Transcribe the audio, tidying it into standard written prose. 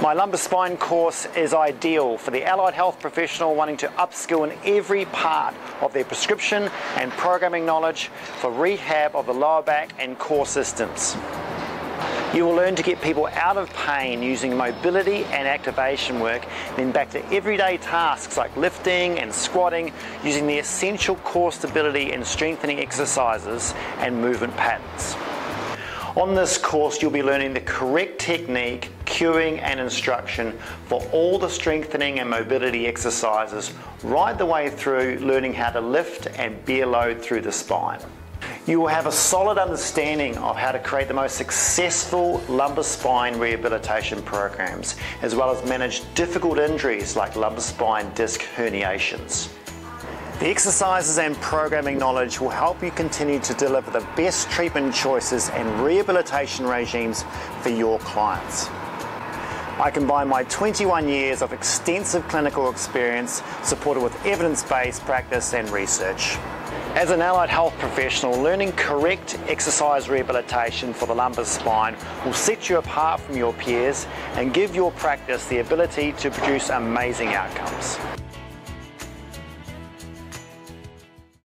My lumbar spine course is ideal for the allied health professional wanting to upskill in every part of their prescription and programming knowledge for rehab of the lower back and core systems. You will learn to get people out of pain using mobility and activation work, then back to everyday tasks like lifting and squatting using the essential core stability and strengthening exercises and movement patterns. On this course, you'll be learning the correct technique, cueing and instruction for all the strengthening and mobility exercises right the way through learning how to lift and bear load through the spine. You will have a solid understanding of how to create the most successful lumbar spine rehabilitation programs, as well as manage difficult injuries like lumbar spine disc herniations. The exercises and programming knowledge will help you continue to deliver the best treatment choices and rehabilitation regimes for your clients. I combine my 21 years of extensive clinical experience supported with evidence-based practice and research. As an allied health professional, learning correct exercise rehabilitation for the lumbar spine will set you apart from your peers and give your practice the ability to produce amazing outcomes.